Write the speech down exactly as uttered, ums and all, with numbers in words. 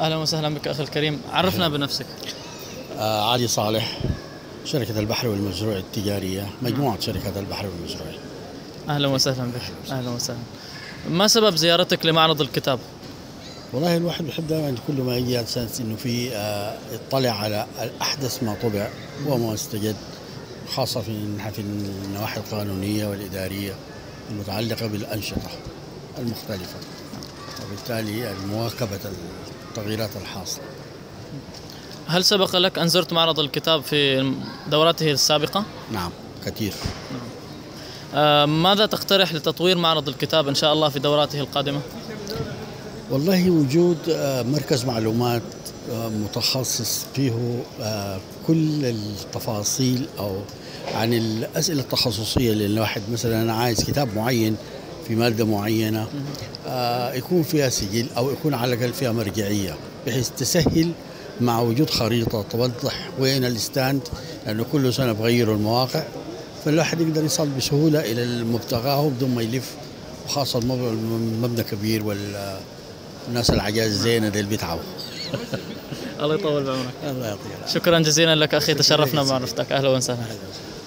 أهلا وسهلا بك أخي الكريم، عرفنا بنفسك. آه علي صالح، شركة البحري والمزروعي التجارية، مجموعة شركة البحري والمزروعي. أهلا وسهلا بك. أهلا وسهلا. ما سبب زيارتك لمعرض الكتاب؟ والله الواحد بحب دائما كل ما يجي على أساس إنه في آه يطلع على أحدث ما طبع وما استجد، خاصة في النواحي القانونية والإدارية المتعلقة بالأنشطة المختلفة، وبالتالي مواكبة التغييرات الحاصلة. هل سبق لك أن زرت معرض الكتاب في دوراته السابقة؟ نعم كثير. نعم. آه ماذا تقترح لتطوير معرض الكتاب إن شاء الله في دوراته القادمة؟ والله وجود آه مركز معلومات آه متخصص فيه آه كل التفاصيل أو عن الأسئلة التخصصية، لأن الواحد مثلا أنا عايز كتاب معين في مادة معينة آه يكون فيها سجل أو يكون على الأقل فيها مرجعية، بحيث تسهل مع وجود خريطة توضح وين الستاند، لأنه كل سنة بغيروا المواقع، فالواحد يقدر يصل بسهولة إلى المبتغاه بدون ما يلف، وخاصة المبنى كبير والناس العجاز زينة اللي بيتعبوا. الله يطول بعمرك. الله يعطيك. شكرا جزيلا لك أخي، تشرفنا بمعرفتك. أهلا وسهلا.